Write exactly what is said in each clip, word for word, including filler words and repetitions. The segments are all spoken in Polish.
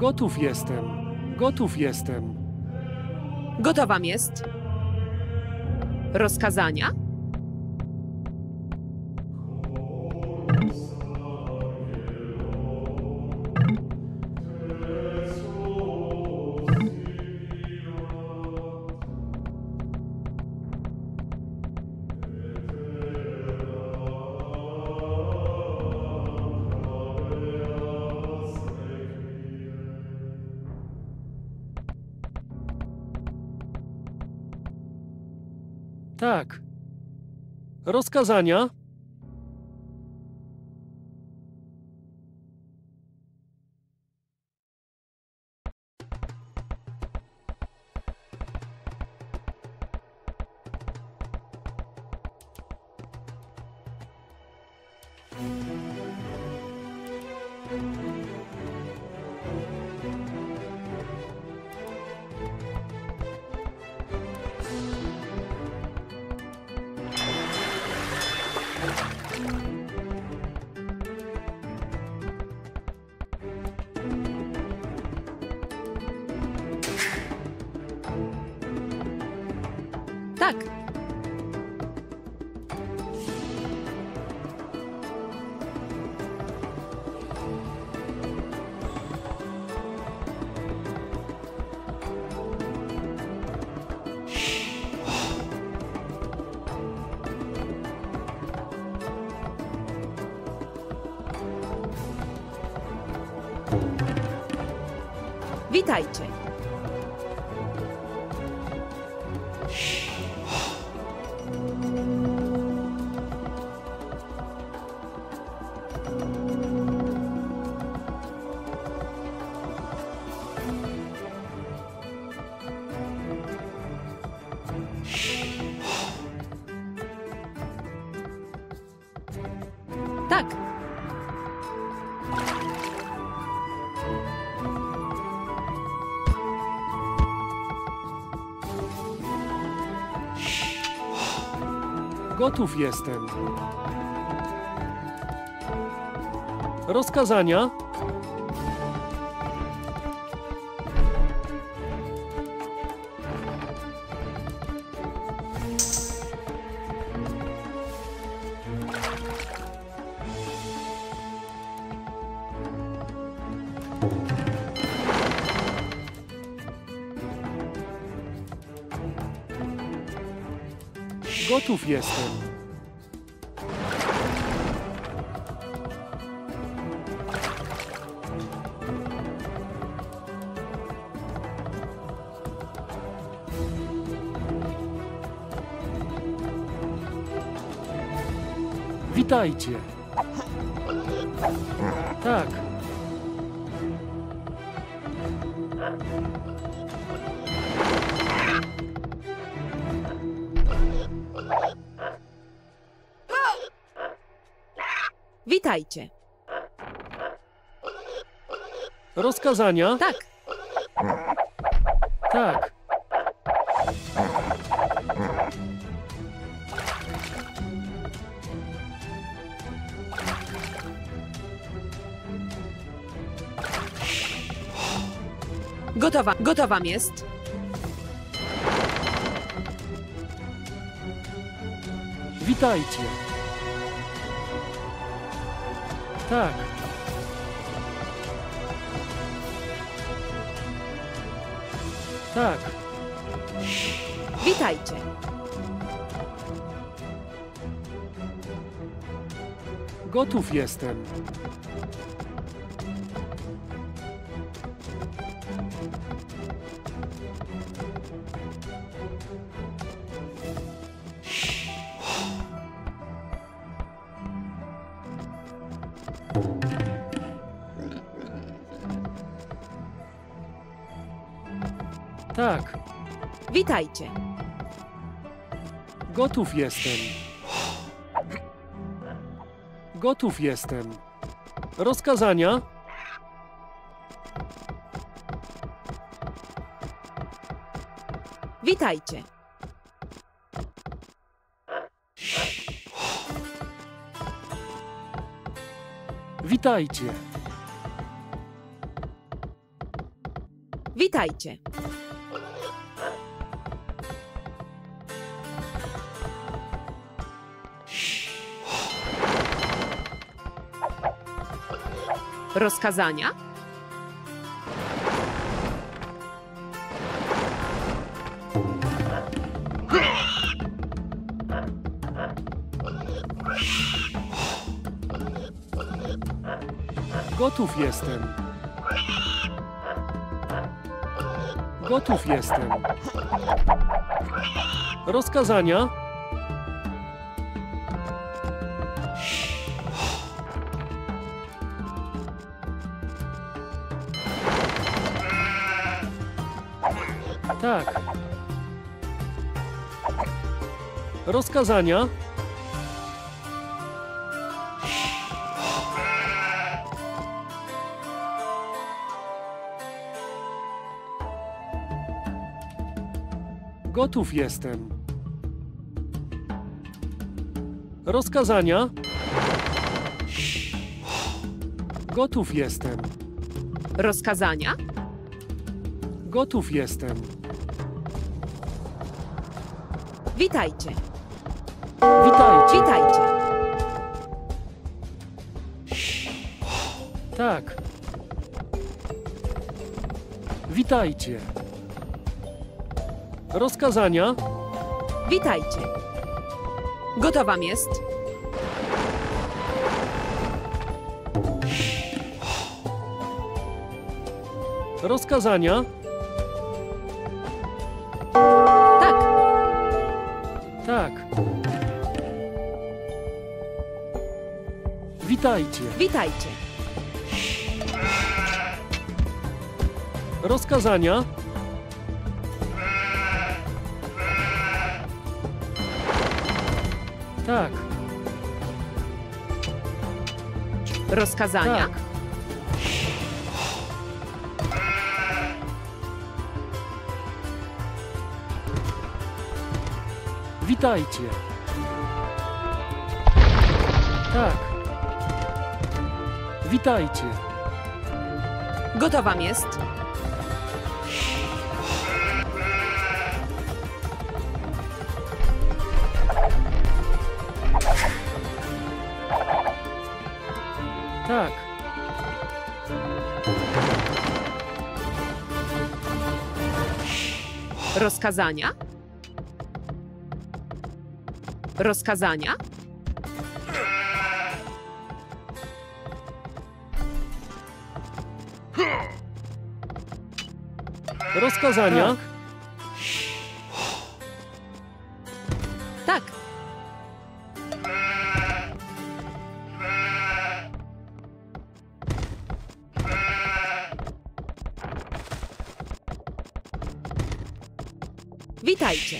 Gotów jestem. Gotów jestem. Gotowam jest. Rozkazania? Tak. Rozkazania? Witajcie. Gotów jestem. Rozkazania? Gotów jestem. Witajcie. Tak. Witajcie. Rozkazania? Tak. Tak. Gotowa, gotowam jest. Witajcie. Tak. Tak. Witajcie. Gotów jestem. Tak. Witajcie. Gotów jestem. Gotów jestem. Rozkazania? Witajcie. Witajcie. Witajcie! Rozkazania? Gotów jestem. Gotów jestem. Rozkazania? Tak. Rozkazania? Gotów jestem. Rozkazania? Gotów jestem. Rozkazania? Gotów jestem. Witajcie. Witajcie. Witajcie. Tak. Witajcie. Rozkazania? Witajcie. Gotowam jest. Rozkazania? Tak. Tak. Witajcie. Witajcie. Rozkazania? Tak. Rozkazania? Tak. Witajcie. Tak. Witajcie. Gotowam jest. Tak. Rozkazania? Rozkazania? Rozkazania? Tak. Witajcie.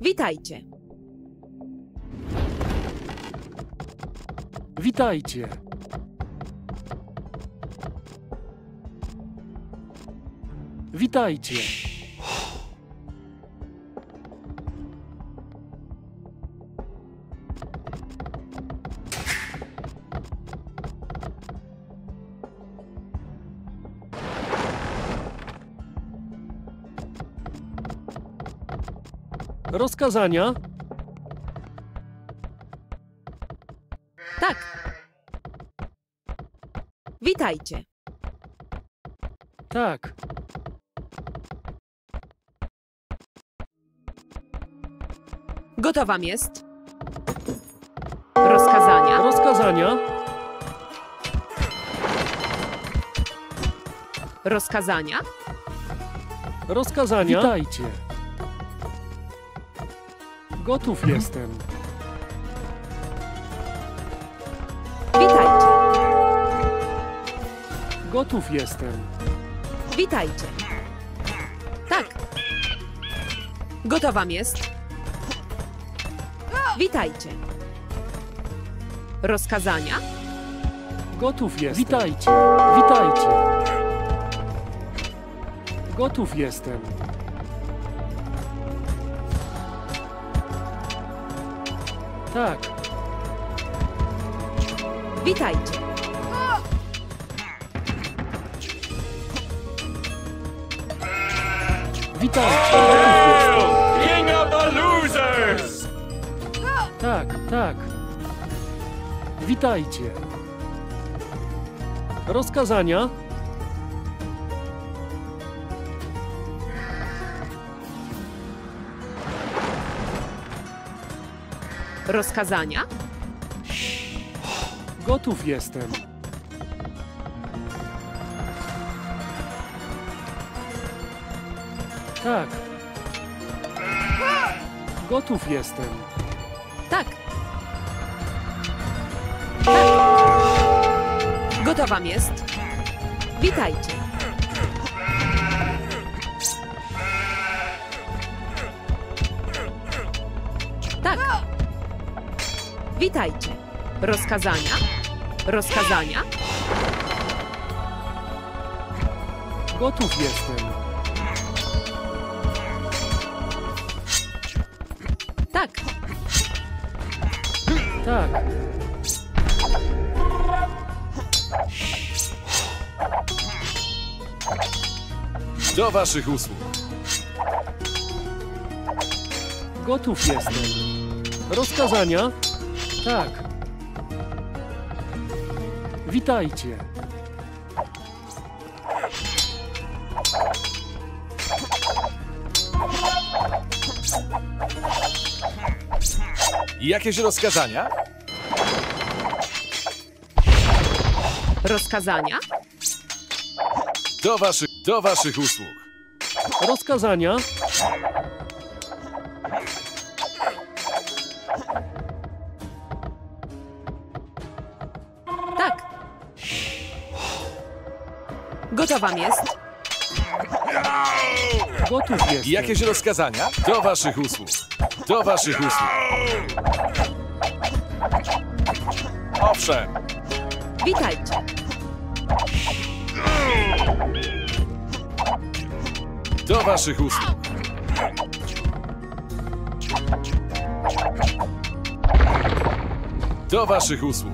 Witajcie. Witajcie. Witajcie. Rozkazania? Tak. Witajcie. Tak. Gotowam jest. Rozkazania? Rozkazania? Rozkazania? Rozkazania? Witajcie. Gotów jestem. Witajcie. Gotów jestem. Witajcie. Tak. Gotowam jest. Witajcie. Rozkazania? Gotów jestem. Witajcie. Witajcie. Gotów jestem. Tak. Witajcie. Witajcie! Oh, king of the losers! Tak, tak. Witajcie. Rozkazania? Rozkazania? Gotów jestem. Tak. Gotów jestem. Tak. Tak. Gotowam jest. Witajcie. Tak. Witajcie. Rozkazania? Rozkazania? Gotów jestem. Tak. Tak. Do waszych usług. Gotów jestem. Rozkazania? Tak. Witajcie. Jakieś rozkazania? Rozkazania? Do waszych, do waszych usług. Rozkazania? Tak. Gotowam jest. Gotów jest. Jakieś rozkazania? Do waszych usług. Do waszych usług. Owszem. Witajcie. Do waszych usług. Do waszych usług.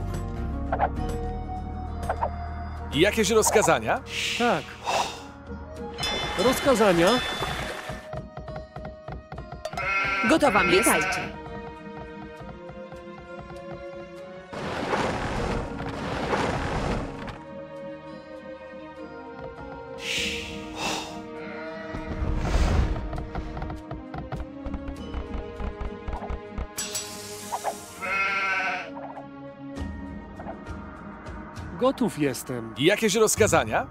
Jakieś rozkazania? Tak. Rozkazania? Gotowa, witajcie. Gotów jestem. Jakieś rozkazania?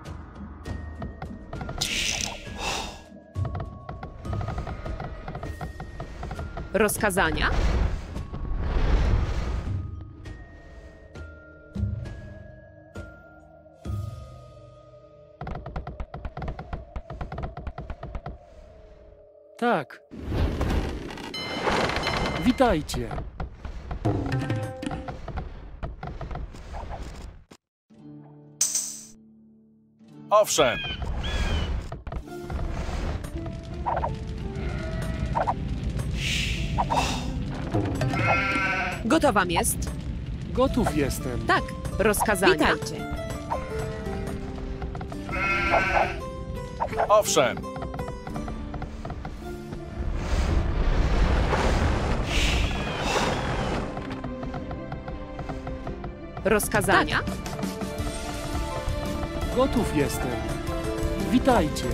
Rozkazania? Tak. Witajcie. Owszem. Gotowam jest. Gotów jestem. Tak, rozkazania. Witajcie. Owszem. Rozkazania? Tak. Gotów jestem. Witajcie.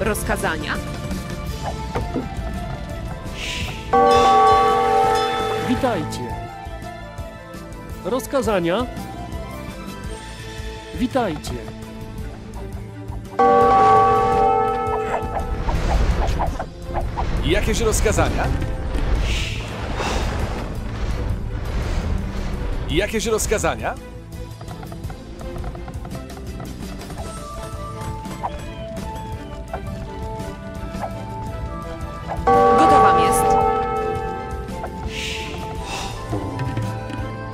Rozkazania? Witajcie. Rozkazania? Witajcie. Jakieś rozkazania? Jakieś rozkazania?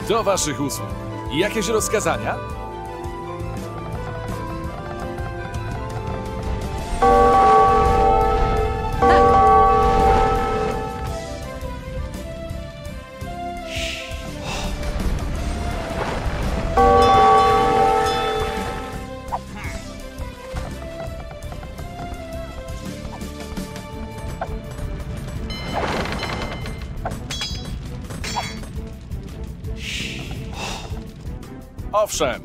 Do waszych usług. Jakieś rozkazania? Tak. Owszem.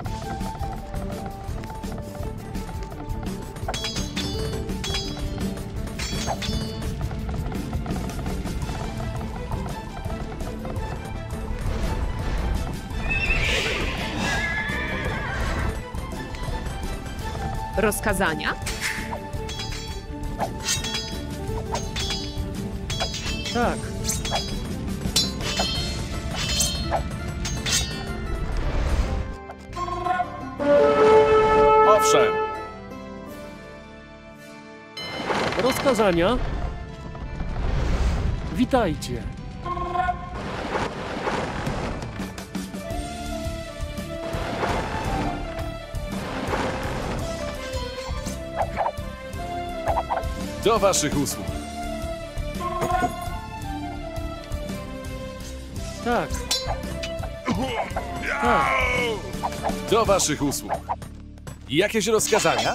Rozkazania? Tak. Owszem. Rozkazania? Witajcie. Do waszych usług. Tak. Tak. Do waszych usług. Jakieś rozkazania?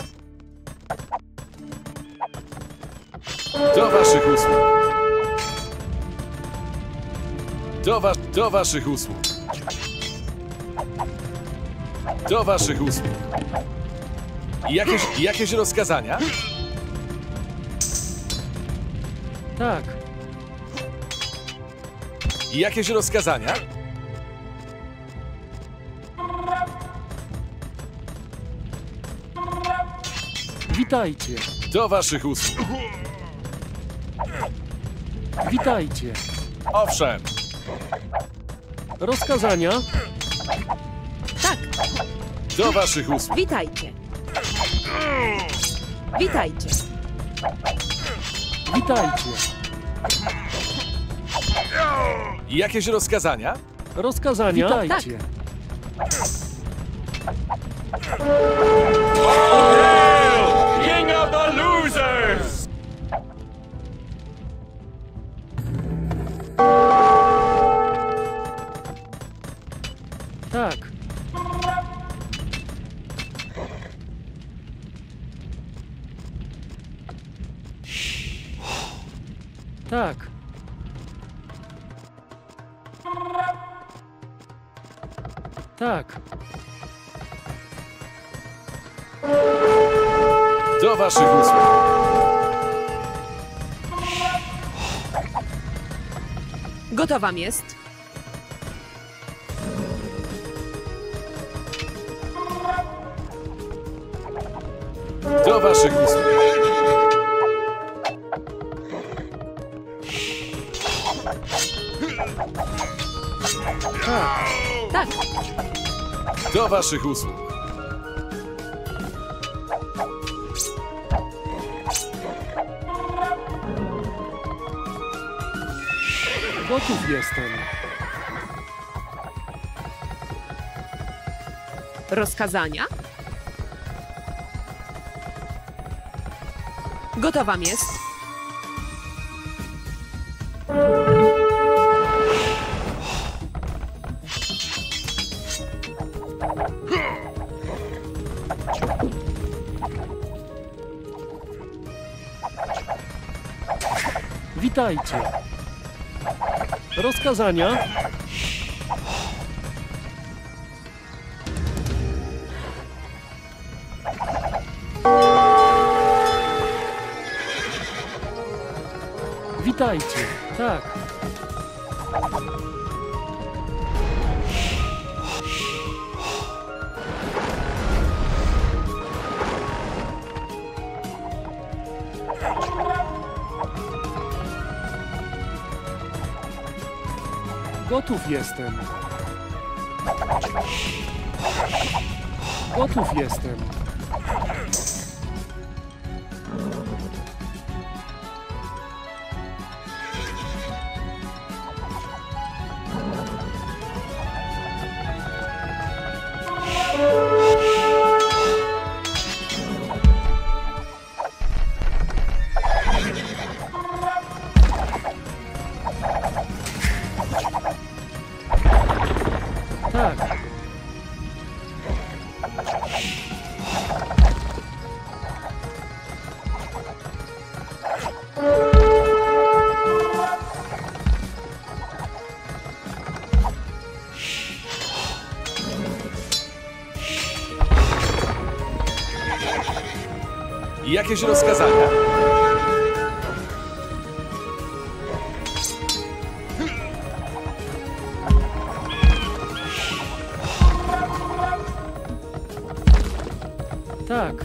Do waszych usług. Do, wa do waszych usług. Do waszych usług. Jakieś, jakieś rozkazania? Tak. Jakieś rozkazania? Witajcie. Do waszych usług. Witajcie. Owszem. Rozkazania? Tak. Do waszych usług. Witajcie. Witajcie. Witajcie. Jakieś rozkazania? Rozkazania? Witajcie. Tak. Oh, yeah! King of the losers! Tak. Tak. Tak. Do waszych usług. Gotowa jest. Do waszych usług. Tak. Tak. Do waszych usług. Gotów jestem. Rozkazania? Gotowa jest. Witajcie. Rozkazania? Witajcie. Tak. Gotów jestem. Gotów jestem. Tak. Jakieś rozkazania? Tak.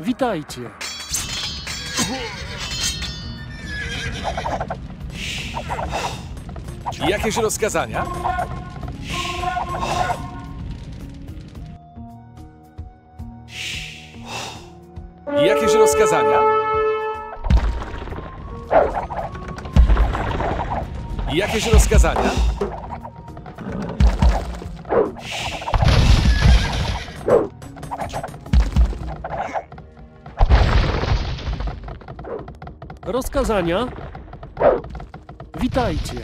Witajcie. Jakieś rozkazania? Jakieś rozkazania? Jakieś rozkazania? Rozkazania? Witajcie.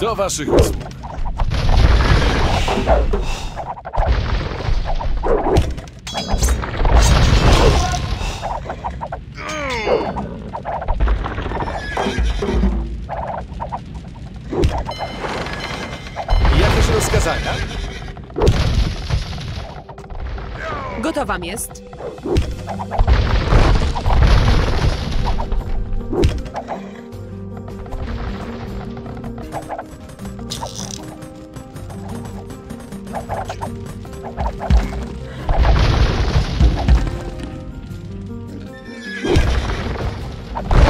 Do waszych usług. Jakieś rozkazania? Gotowa jest.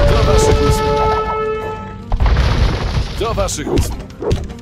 Do waszych usług. Do waszych usług.